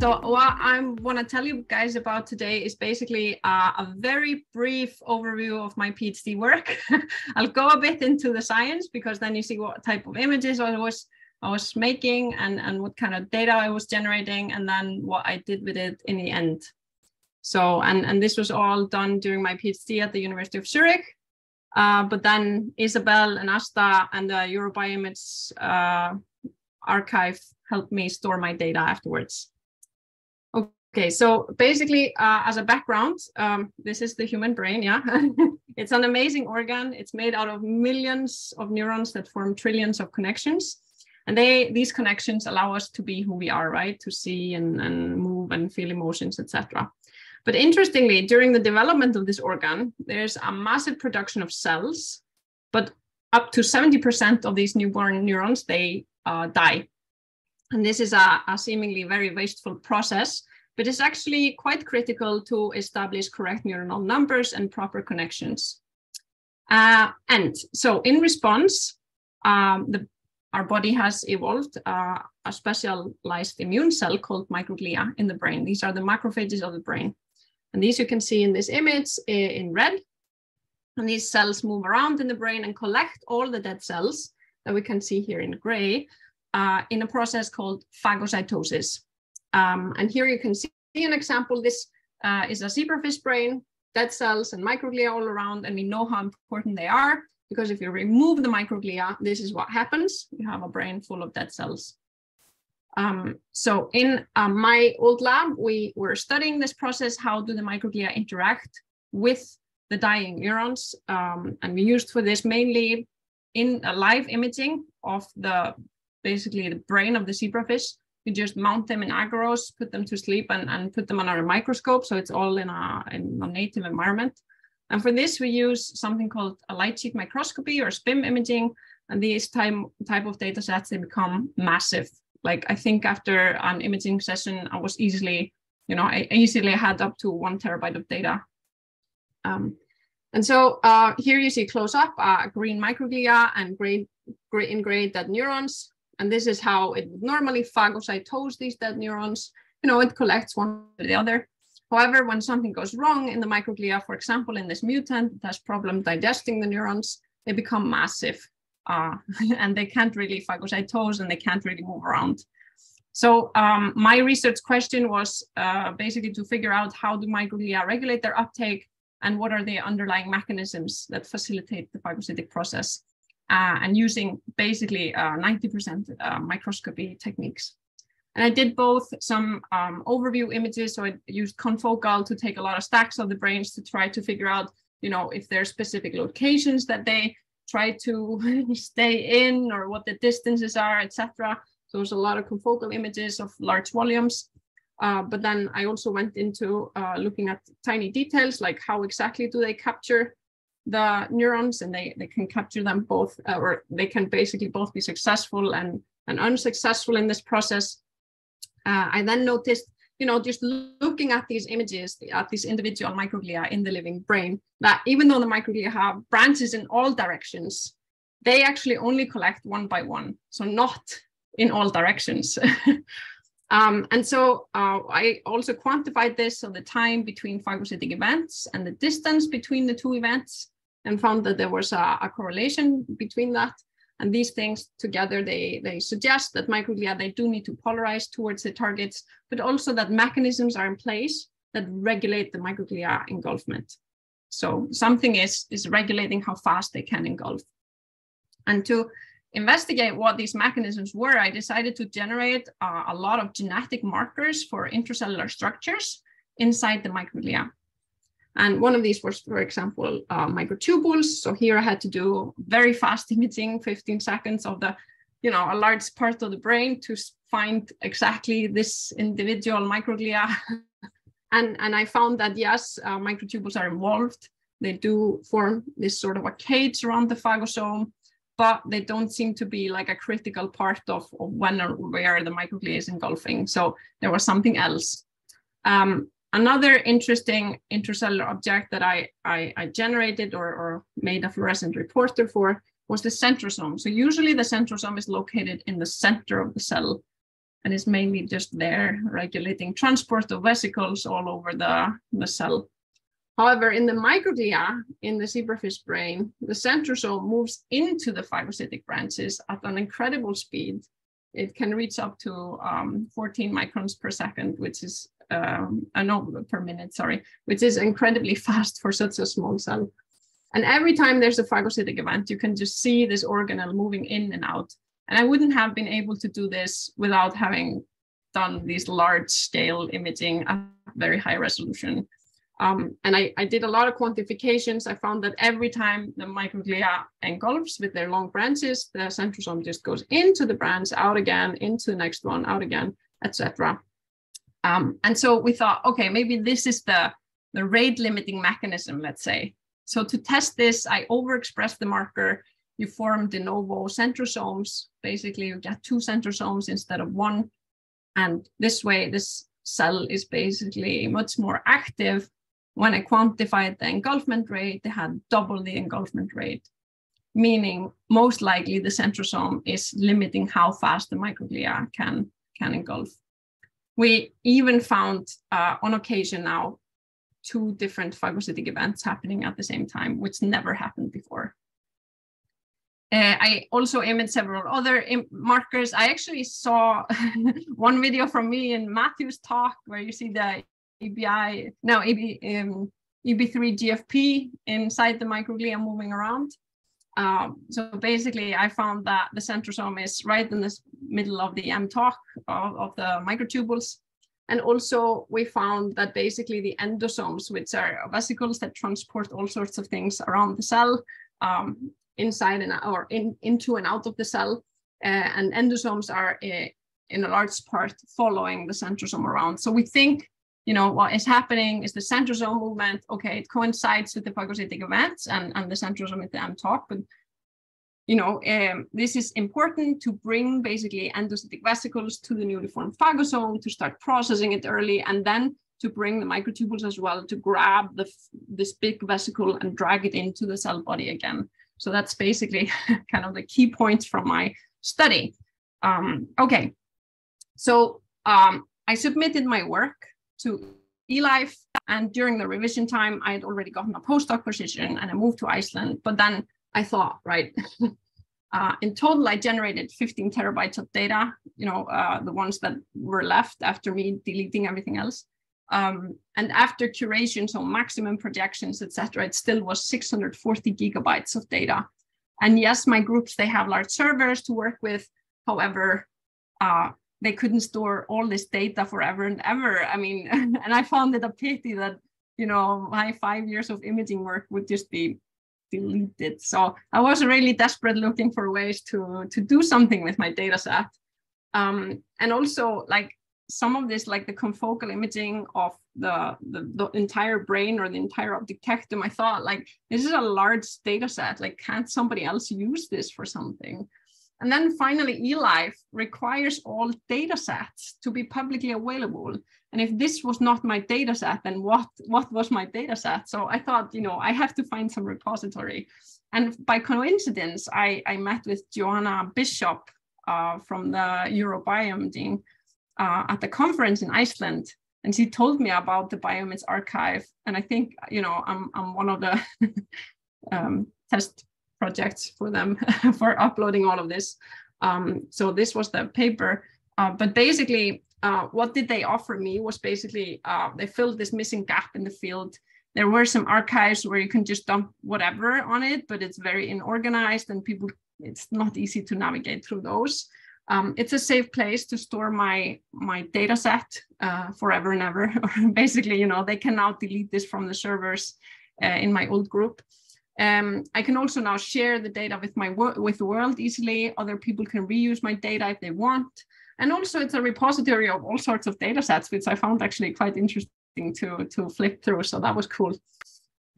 So what I want to tell you guys about today is basically a very brief overview of my PhD work. I'll go a bit into the science because then you see what type of images I was making and what kind of data I was generating and then what I did with it in the end. So, and this was all done during my PhD at the University of Zurich. But then Isabel and Asta and the EuroBioImage Archive helped me store my data afterwards. Okay, so basically as a background, this is the human brain, yeah? It's an amazing organ. It's made out of millions of neurons that form trillions of connections. And these connections allow us to be who we are, right? To see and move and feel emotions, etc. But interestingly, during the development of this organ, there's a massive production of cells, but up to 70% of these newborn neurons, they die. And this is a seemingly very wasteful process, but it's actually quite critical to establish correct neuronal numbers and proper connections. And so in response, our body has evolved a specialized immune cell called microglia in the brain. These are the macrophages of the brain. And these you can see in this image in red. And these cells move around in the brain and collect all the dead cells that we can see here in gray in a process called phagocytosis. And here you can see an example. This is a zebrafish brain, dead cells and microglia all around, and we know how important they are. Because if you remove the microglia, this is what happens. You have a brain full of dead cells. So in my old lab, we were studying this process. How do the microglia interact with the dying neurons? And we used for this mainly in a live imaging of basically the brain of the zebrafish. We just mount them in agarose, put them to sleep and put them under a microscope. So it's all in a native environment. And for this, we use something called a light sheet microscopy or SPIM imaging. And these type of data sets, they become massive. Like I think after an imaging session, I was easily, you know, I easily had up to 1 terabyte of data. And so here you see close up green microglia and gray dead neurons. And this is how it would normally phagocytose these dead neurons. You know, it collects one to the other. However, when something goes wrong in the microglia, for example, in this mutant that has problem digesting the neurons, they become massive and they can't really phagocytose and they can't really move around. So my research question was basically to figure out how do microglia regulate their uptake and what are the underlying mechanisms that facilitate the phagocytic process and using basically 90% microscopy techniques. And I did both some overview images, so I used confocal to take a lot of stacks of the brains to try to figure out, you know, if there are specific locations that they try to stay in or what the distances are, etc. So there's a lot of confocal images of large volumes. But then I also went into looking at tiny details, like how exactly do they capture the neurons, and they can capture them both, or they can basically both be successful and unsuccessful in this process. I then noticed, you know, just looking at these images, at these individual microglia in the living brain, that even though the microglia have branches in all directions, they actually only collect one by one, so not in all directions. And so I also quantified this, so the time between phagocytic events and the distance between the two events, and found that there was a correlation between that. And these things together, they suggest that microglia, they do need to polarize towards the targets, but also that mechanisms are in place that regulate the microglia engulfment. So something is regulating how fast they can engulf. And to investigate what these mechanisms were, I decided to generate a lot of genetic markers for intracellular structures inside the microglia. And one of these was, for example, microtubules. So here I had to do very fast imaging, 15 seconds of the, you know, a large part of the brain to find exactly this individual microglia. and I found that, yes, microtubules are involved. They do form this sort of a cage around the phagosome, but they don't seem to be like a critical part of when or where the microglia is engulfing. So there was something else. Another interesting intracellular object that I generated or made a fluorescent reporter for was the centrosome. So usually the centrosome is located in the center of the cell. and is mainly just there regulating transport of vesicles all over the cell. However, in the microglia, in the zebrafish brain, the centrosome moves into the phagocytic branches at an incredible speed. It can reach up to 14 microns per second, which is no, per minute, sorry, which is incredibly fast for such a small cell. And every time there's a phagocytic event, you can just see this organelle moving in and out. And I wouldn't have been able to do this without having done these large scale imaging at very high resolution. And I did a lot of quantifications. I found that every time the microglia engulfs with their long branches, the centrosome just goes into the branch, out again, into the next one, out again, etc. And so we thought, okay, maybe this is the rate limiting mechanism, let's say. So to test this, I overexpressed the marker. You form de novo centrosomes. Basically, you get two centrosomes instead of one. And this way, this cell is basically much more active. When I quantified the engulfment rate, they had double the engulfment rate, meaning most likely the centrosome is limiting how fast the microglia can engulf. We even found on occasion now two different phagocytic events happening at the same time, which never happened before. I also imaged several other markers. I actually saw one video from me in Matthew's talk where you see the EB3 GFP inside the microglia moving around. So basically, I found that the centrosome is right in the middle of the MTOC of the microtubules. And also, we found that basically the endosomes, which are vesicles that transport all sorts of things around the cell, inside and or into and out of the cell, and endosomes are in a large part following the centrosome around. So we think, you know, what is happening is the centrosome movement. Okay, it coincides with the phagocytic events and the centrosome at the MTOC, but you know, this is important to bring basically endocytic vesicles to the newly formed phagosome to start processing it early, and then to bring the microtubules as well to grab this big vesicle and drag it into the cell body again. So that's basically kind of the key points from my study. Okay, so I submitted my work to eLife, and during the revision time, I had already gotten a postdoc position and I moved to Iceland. But then I thought, right, in total, I generated 15 terabytes of data, you know, the ones that were left after me deleting everything else. And after curation, so maximum projections, etc., it still was 640 gigabytes of data. And yes, my groups, they have large servers to work with. However, they couldn't store all this data forever and ever. I mean, and I found it a pity that, you know, my 5 years of imaging work would just be deleted. So I was really desperate looking for ways to do something with my data set. And also, like, some of this, like the confocal imaging of the entire brain or the entire optic tectum, I thought, like, this is a large data set, like, can't somebody else use this for something? And then finally, eLife requires all data sets to be publicly available. And if this was not my data set, then what was my data set? So I thought, you know, I have to find some repository. And by coincidence, I met with Joanna Bishop from the EuroBiome team at the conference in Iceland. And she told me about the BioImage Archive. And I think, you know, I'm one of the test projects for them for uploading all of this. So this was the paper. But basically, what did they offer me was basically, they filled this missing gap in the field. There were some archives where you can just dump whatever on it, but it's very unorganized and people, it's not easy to navigate through those. It's a safe place to store my data set forever and ever. Basically, you know, they can now delete this from the servers in my old group. I can also now share the data with the world easily. Other people can reuse my data if they want. And also it's a repository of all sorts of data sets, which I found actually quite interesting to flip through. So that was cool.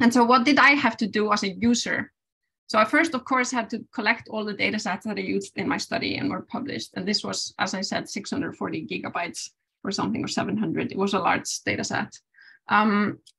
And so what did I have to do as a user? So I first, of course, had to collect all the data sets that I used in my study and were published. And this was, as I said, 640 gigabytes or something, or 700. It was a large data set.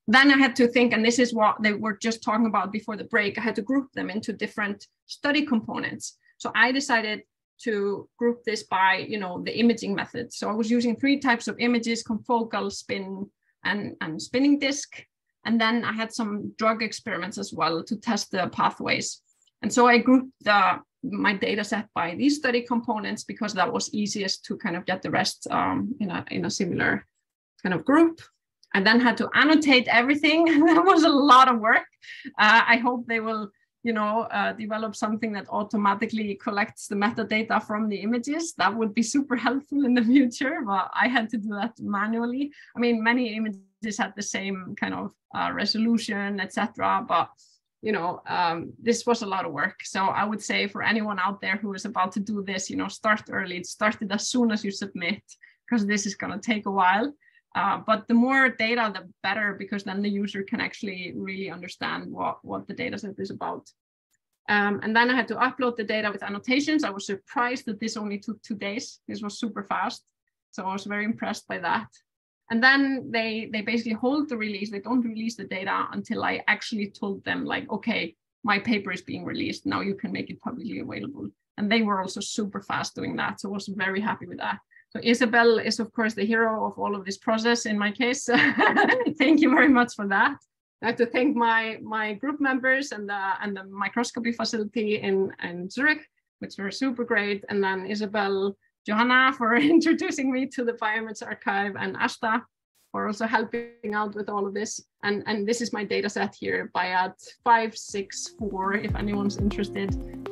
Then I had to think, and this is what they were just talking about before the break, I had to group them into different study components. So I decided to group this by, you know, the imaging method. So I was using three types of images: confocal, spin, and spinning disk. And then I had some drug experiments as well to test the pathways. And so I grouped my data set by these study components because that was easiest to kind of get the rest in a similar kind of group. I then had to annotate everything. That was a lot of work. I hope they will, you know, develop something that automatically collects the metadata from the images. That would be super helpful in the future, but I had to do that manually. I mean, many images had the same kind of resolution, etc., but you know, this was a lot of work. So I would say for anyone out there who is about to do this, you know, start early. Start it as soon as you submit, because this is going to take a while. But the more data, the better, because then the user can actually really understand what the data set is about. And then I had to upload the data with annotations. I was surprised that this only took 2 days. This was super fast. So I was very impressed by that. And then they basically hold the release. They don't release the data until I actually told them, like, okay, my paper is being released. Now you can make it publicly available. And they were also super fast doing that. So I was very happy with that. So Isabel is, of course, the hero of all of this process in my case. Thank you very much for that. I have to thank my group members and the microscopy facility in Zurich, which were super great. And then Isabel, Joanna for introducing me to the BioImage Archive, and Asta for also helping out with all of this. And this is my data set here, BIAT 564, if anyone's interested.